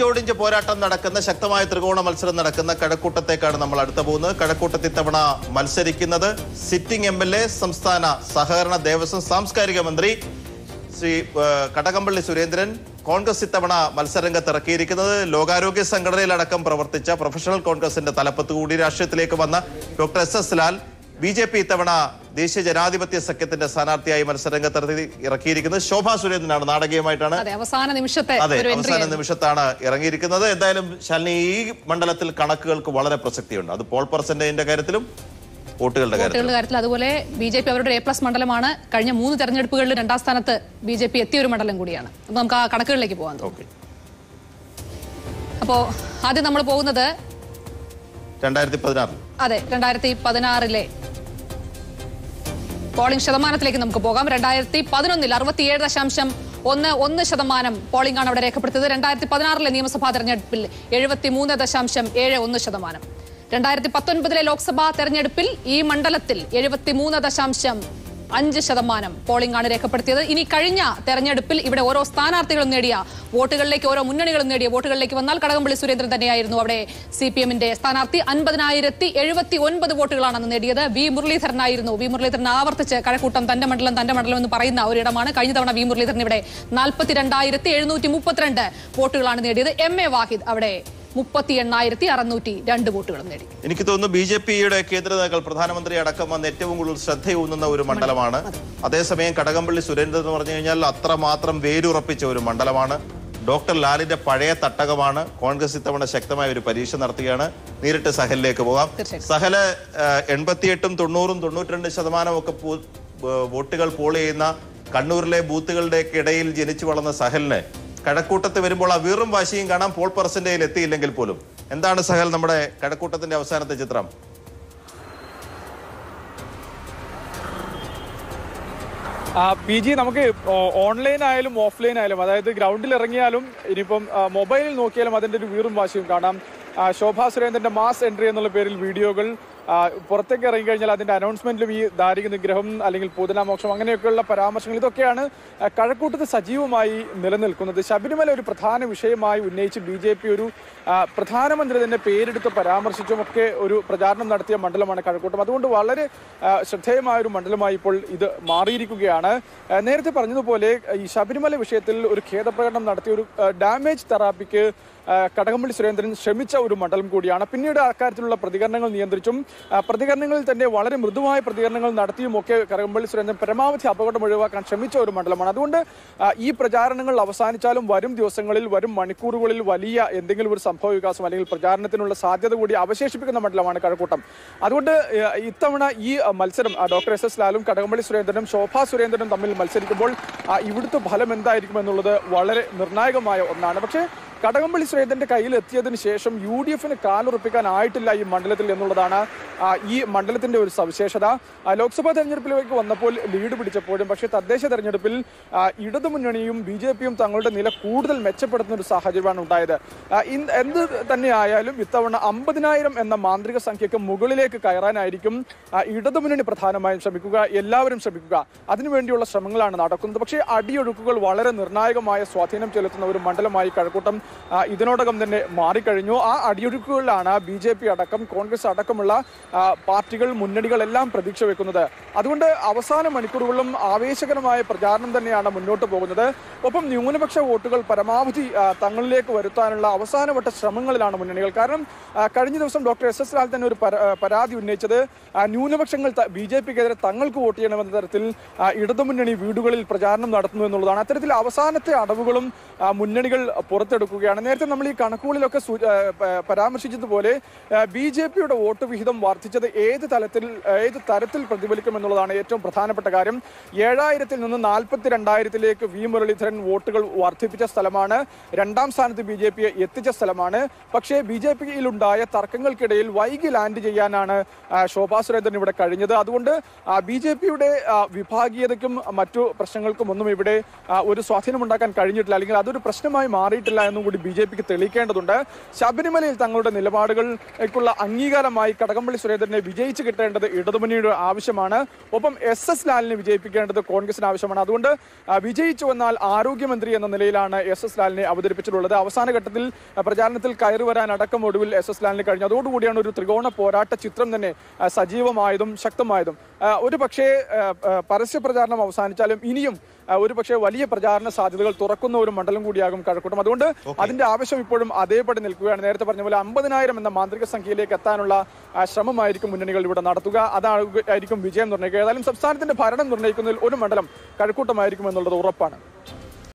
ഇഞ്ചോടിഞ്ച് പോരാട്ടം നടക്കുന്ന ശക്തമായ ത്രികോണ മത്സരം നടക്കുന്ന കഴക്കൂട്ടത്തേക്കാണ് നമ്മൾ അടുത്ത പോകുന്നത്. കഴക്കൂട്ടത്തിൽ തവണ മത്സരിക്കുന്നത് സിറ്റിംഗ് MLA സംസ്ഥാന സഹകരണ ദേവസ്വം സാംസ്കാരിക മന്ത്രി ശ്രീ കടകംപള്ളി സുരേന്ദ്രൻ. കോൺഗ്രസ് ഇത്തവണ മത്സരരംഗത്തിറക്കിയിരിക്കുന്നത് ലോകാരോഗ്യ സംഘടനയിലടക്കം പ്രവർത്തിച്ച പ്രൊഫഷണൽ കോൺഗ്രസിന്റെ തലപ്പത്ത് കൂടി രാഷ്ട്രീയത്തിലേക്ക് വന്ന ഡോക്ടർ SS ലാൽ. BJP ഇത്തവണ ദേശീയ ജനാധിപത്യ സഖ്യത്തിന്റെ സ്ഥാനാർത്ഥിയായി മത്സരരംഗത്ത് ഇറക്കിയിരിക്കുന്നത് ശോഭാ സുരേന്ദ്രനാണ്. നാടകീയമായിട്ടാണ് അവസാന നിമിഷത്താണ് ഇറങ്ങിയിരിക്കുന്നത്. എന്തായാലും ശാലിനി, ഈ മണ്ഡലത്തിൽ കണക്കുകൾക്ക് വളരെ പ്രസക്തിയുണ്ട്. അത് പോൾ പെർസെന്റേജിന്റെ കാര്യത്തിലും വോട്ടുകളുടെ കാര്യത്തിൽ. അതുപോലെ BJP അവരുടെ A+ മണ്ഡലമാണ്. കഴിഞ്ഞ 3 തെരഞ്ഞെടുപ്പുകളിൽ 2ാം സ്ഥാനത്ത് BJP എത്തിയ ഒരു മണ്ഡലം കൂടിയാണ്. അപ്പൊ നമുക്ക് ആ കണക്കുകളിലേക്ക് പോകാം. അപ്പോ ആദ്യം നമ്മൾ പോകുന്നത് 2016 പോളിംഗ് ശതമാനത്തിലേക്ക് നമുക്ക് പോകാം. 2011 67.11% പോളിംഗ് ആണ് അവിടെ രേഖപ്പെടുത്തിയത്. 2016 നിയമസഭാ തെരഞ്ഞെടുപ്പിൽ 73.71%. 2019 ലോക്സഭാ തെരഞ്ഞെടുപ്പിൽ ഈ മണ്ഡലത്തിൽ 73.5% പോളിംഗ് ആണ് രേഖപ്പെടുത്തിയത്. ഇനി കഴിഞ്ഞ തെരഞ്ഞെടുപ്പിൽ ഇവിടെ ഓരോ സ്ഥാനാർത്ഥികളും നേടിയ വോട്ടുകളിലേക്ക്, ഓരോ മുന്നണികളും നേടിയ വോട്ടുകളിലേക്ക് വന്നാൽ കടകംപള്ളി സുരേന്ദ്രൻ തന്നെയായിരുന്നു അവിടെ CPM-ന്റെ സ്ഥാനാർത്ഥി. 50,079 വോട്ടുകളാണ് അന്ന് നേടിയത്. വി മുരളീധരൻ ആവർത്തിച്ച് കഴക്കൂട്ടം തന്റെ മണ്ഡലം എന്ന് പറയുന്ന ഒരിടമാണ്. കഴിഞ്ഞ തവണ വി മുരളീധരൻ ഇവിടെ 42,732 വോട്ടുകളാണ് നേടിയത്. MA വാഹിദ് അവിടെ 38,602 വോട്ടുകളും നേടി. എനിക്ക് തോന്നുന്നു BJP-യുടെ കേന്ദ്ര നേതാക്കൾ പ്രധാനമന്ത്രി അടക്കം വന്ന് ഏറ്റവും കൂടുതൽ ശ്രദ്ധയൂന്നുന്ന ഒരു മണ്ഡലമാണ്. അതേസമയം കടകംപള്ളി സുരേന്ദ്രൻ എന്ന് പറഞ്ഞു കഴിഞ്ഞാൽ അത്രമാത്രം വേരുറപ്പിച്ച ഒരു മണ്ഡലമാണ്. ഡോക്ടർ ലാലിന്റെ പഴയ തട്ടകമാണ്. കോൺഗ്രസ് ഇത്തവണ ശക്തമായ ഒരു പരീക്ഷ നടത്തുകയാണ്. നേരിട്ട് സഹലിലേക്ക് പോകാം. സഹല് 88%, 90%, 92% ഒക്കെ വോട്ടുകൾ പോൾ ചെയ്യുന്ന കണ്ണൂരിലെ ബൂത്തുകളുടെയൊക്കെ ഇടയിൽ ജനിച്ചു വളർന്ന സഹലിനെ കഴക്കൂട്ടത്ത് വരുമ്പോൾ ആ വീറും വാശിയും കാണാം. പോൾ പെർസെന്റേജിൽ എത്തിയില്ലെങ്കിൽ പോലും. എന്താണ് സഹൽ, നമ്മുടെ കഴക്കൂട്ടത്തിന്റെ അവസാനത്തെ ചിത്രം? PG നമുക്ക് ഓൺലൈൻ ആയാലും ഓഫ്ലൈൻ ആയാലും, അതായത് ഗ്രൗണ്ടിൽ ഇറങ്ങിയാലും ഇനിയിപ്പം മൊബൈലിൽ നോക്കിയാലും അതിൻ്റെ ഒരു വീറും വാശിയും കാണാം. ശോഭാ സുരേന്ദ്രന്റെ മാസ് എൻട്രി എന്നുള്ള പേരിൽ വീഡിയോകൾ പുറത്തേക്ക് ഇറങ്ങിക്കഴിഞ്ഞാൽ അതിൻ്റെ അനൗൺസ്മെന്റിലും ഈ ദാരിക നിഗ്രഹം അല്ലെങ്കിൽ പൂതനാമോക്ഷം അങ്ങനെയൊക്കെയുള്ള പരാമർശങ്ങൾ ഇതൊക്കെയാണ് കഴക്കൂട്ടത്ത് സജീവമായി നിലനിൽക്കുന്നത്. ശബരിമല ഒരു പ്രധാന വിഷയമായി ഉന്നയിച്ച് BJP ഒരു പ്രധാനമന്ത്രി തന്നെ പേരെടുത്ത് പരാമർശിച്ചുമൊക്കെ ഒരു പ്രചാരണം നടത്തിയ മണ്ഡലമാണ് കഴക്കൂട്ടം. അതുകൊണ്ട് വളരെ ശ്രദ്ധേയമായ ഒരു മണ്ഡലമായി ഇപ്പോൾ ഇത് മാറിയിരിക്കുകയാണ്. നേരത്തെ പറഞ്ഞതുപോലെ ഈ ശബരിമല വിഷയത്തിൽ ഒരു ഖേദപ്രകടനം നടത്തിയ ഒരു ഡാമേജ് തെറാപ്പിക്ക് കടകംപള്ളി സുരേന്ദ്രൻ ശ്രമിച്ച ഒരു മണ്ഡലം കൂടിയാണ്. പിന്നീട് അക്കാര്യത്തിലുള്ള പ്രതികരണങ്ങൾ നിയന്ത്രിച്ചും പ്രതികരണങ്ങളിൽ തന്നെ വളരെ മൃദുവായ പ്രതികരണങ്ങൾ നടത്തിയുമൊക്കെ കടകംപള്ളി സുരേന്ദ്രൻ പരമാവധി അപകടം ഒഴിവാക്കാൻ ശ്രമിച്ച ഒരു മണ്ഡലമാണ്. അതുകൊണ്ട് ഈ പ്രചാരണങ്ങൾ അവസാനിച്ചാലും വരും ദിവസങ്ങളിൽ, വരും മണിക്കൂറുകളിൽ വലിയ എന്തെങ്കിലും ഒരു സംഭവ വികാസം അല്ലെങ്കിൽ പ്രചാരണത്തിനുള്ള സാധ്യത കൂടി അവശേഷിപ്പിക്കുന്ന മണ്ഡലമാണ് കഴക്കൂട്ടം. അതുകൊണ്ട് ഇത്തവണ ഈ മത്സരം ഡോക്ടർ SS ലാലും കടകംപള്ളി സുരേന്ദ്രനും ശോഭാ സുരേന്ദ്രനും തമ്മിൽ മത്സരിക്കുമ്പോൾ ഇവിടുത്തെ ഫലം എന്തായിരിക്കും എന്നുള്ളത് വളരെ നിർണായകമായ ഒന്നാണ്. പക്ഷേ കടകംപള്ളി സുരേന്ദ്രന്റെ കയ്യിൽ എത്തിയതിനു ശേഷം UDF-ന് കാലുറപ്പിക്കാനായിട്ടില്ല ഈ മണ്ഡലത്തിൽ എന്നുള്ളതാണ് ഈ മണ്ഡലത്തിന്റെ ഒരു സവിശേഷത. ലോക്സഭാ തെരഞ്ഞെടുപ്പിലേക്ക് വന്നപ്പോൾ ലീഡ് പിടിച്ചപ്പോഴും, പക്ഷേ തദ്ദേശ തെരഞ്ഞെടുപ്പിൽ ഇടതുമുന്നണിയും BJP-യും തങ്ങളുടെ നില കൂടുതൽ മെച്ചപ്പെടുത്തുന്ന ഒരു സാഹചര്യമാണ് ഉണ്ടായത്. എന്ത് തന്നെയായാലും ഇത്തവണ 50,000 എന്ന മാന്ത്രിക സംഖ്യക്ക് മുകളിലേക്ക് കയറാനായിരിക്കും ഇടതുമുന്നണി പ്രധാനമായും ശ്രമിക്കുക, എല്ലാവരും ശ്രമിക്കുക. അതിനുവേണ്ടിയുള്ള ശ്രമങ്ങളാണ് നടക്കുന്നത്. പക്ഷേ അടിയൊഴുക്കുകൾ വളരെ നിർണായകമായ സ്വാധീനം ചെലുത്തുന്ന ഒരു മണ്ഡലമായി കഴക്കൂട്ടം ഇതിനോടകം തന്നെ മാറിക്കഴിഞ്ഞു. ആ അടിയൊഴുക്കുകളിലാണ് BJP അടക്കം, കോൺഗ്രസ് അടക്കമുള്ള പാർട്ടികൾ, മുന്നണികൾ എല്ലാം പ്രതീക്ഷ വെക്കുന്നത്. അതുകൊണ്ട് അവസാന മണിക്കൂറുകളും ആവേശകരമായ പ്രചാരണം തന്നെയാണ് മുന്നോട്ട് പോകുന്നത്. ഒപ്പം ന്യൂനപക്ഷ വോട്ടുകൾ പരമാവധി തങ്ങളിലേക്ക് വരുത്താനുള്ള അവസാനവട്ട ശ്രമങ്ങളിലാണ് മുന്നണികൾ. കാരണം കഴിഞ്ഞ ദിവസം ഡോക്ടർ SS ലാൽ തന്നെ ഒരു പരാതി ഉന്നയിച്ചത് ന്യൂനപക്ഷങ്ങൾ BJP-ക്കെതിരെ തങ്ങൾക്ക് വോട്ട് ചെയ്യണമെന്ന തരത്തിൽ ഇടതുമുന്നണി വീടുകളിൽ പ്രചാരണം നടത്തുന്നു എന്നുള്ളതാണ്. അത്തരത്തിൽ അവസാനത്തെ അടവുകളും മുന്നണികൾ പുറത്തെടുക്കും. നേരത്തെ നമ്മൾ ഈ കണക്കുകളിലൊക്കെ പരാമർശിച്ചതുപോലെ BJP-യുടെ വോട്ട് വിഹിതം വർദ്ധിച്ചത് ഏത് തരത്തിൽ പ്രതിഫലിക്കും എന്നുള്ളതാണ് ഏറ്റവും പ്രധാനപ്പെട്ട കാര്യം. 7000-ൽ നിന്ന് 42,000-ലേക്ക് വി മുരളീധരൻ വോട്ടുകൾ വർദ്ധിപ്പിച്ച സ്ഥലമാണ്. 2ാം സ്ഥാനത്ത് BJP-യെ എത്തിച്ച സ്ഥലമാണ്. പക്ഷേ BJP-യിലുണ്ടായ തർക്കങ്ങൾക്കിടയിൽ വൈകി ലാൻഡ് ചെയ്യാനാണ് ശോഭാ സുരേന്ദ്രൻ ഇവിടെ കഴിഞ്ഞത്. അതുകൊണ്ട് BJP-യുടെ വിഭാഗീയതയ്ക്കും മറ്റു പ്രശ്നങ്ങൾക്കും ഒന്നും ഇവിടെ ഒരു സ്വാധീനം ഉണ്ടാക്കാൻ കഴിഞ്ഞിട്ടില്ല, അല്ലെങ്കിൽ അതൊരു പ്രശ്നമായി മാറിയിട്ടില്ല എന്നും കൂടി ബിജെപിക്ക് തെളിയിക്കേണ്ടതുണ്ട്. ശബരിമലയിൽ തങ്ങളുടെ നിലപാടുകൾക്കുള്ള അംഗീകാരമായി കടകംപള്ളി സുരേന്ദ്രനെ വിജയിച്ചു കിട്ടേണ്ടത് ഇടതുമുന്നണിയുടെ ആവശ്യമാണ്. ഒപ്പം എസ് എസ് ലാലിനെ വിജയിപ്പിക്കേണ്ടത് കോൺഗ്രസിന് ആവശ്യമാണ്. അതുകൊണ്ട് വിജയിച്ചു വന്നാൽ ആരോഗ്യമന്ത്രി എന്ന നിലയിലാണ് എസ് എസ് ലാലിനെ അവതരിപ്പിച്ചിട്ടുള്ളത്. അവസാന ഘട്ടത്തിൽ പ്രചാരണത്തിൽ കയറി വരാനടക്കം ഒടുവിൽ എസ് എസ് ലാലിന് കഴിഞ്ഞു. അതോടുകൂടിയാണ് ഒരു ത്രികോണ പോരാട്ട ചിത്രം തന്നെ സജീവമായതും ശക്തമായതും. ഒരു പക്ഷേ പരസ്യപ്രചാരണം അവസാനിച്ചാലും ഇനിയും ഒരു പക്ഷേ വലിയ പ്രചാരണ സാധ്യതകൾ തുറക്കുന്ന ഒരു മണ്ഡലം കൂടിയാകും കഴക്കൂട്ടം. അതുകൊണ്ട് അതിന്റെ ആവശ്യം ഇപ്പോഴും അതേപടി നിൽക്കുകയാണ്. നേരത്തെ പറഞ്ഞ പോലെ 50,000 എന്ന മാന്ത്രിക സംഖ്യയിലേക്ക് എത്താനുള്ള ശ്രമമായിരിക്കും മുന്നണികൾ ഇവിടെ നടത്തുക. അതായിരിക്കും വിജയം നിർണ്ണയിക്കുക. ഏതായാലും സംസ്ഥാനത്തിന്റെ ഭരണം നിർണ്ണയിക്കുന്നതിൽ ഒരു മണ്ഡലം കഴക്കൂട്ടമായിരിക്കും എന്നുള്ളത് ഉറപ്പാണ്.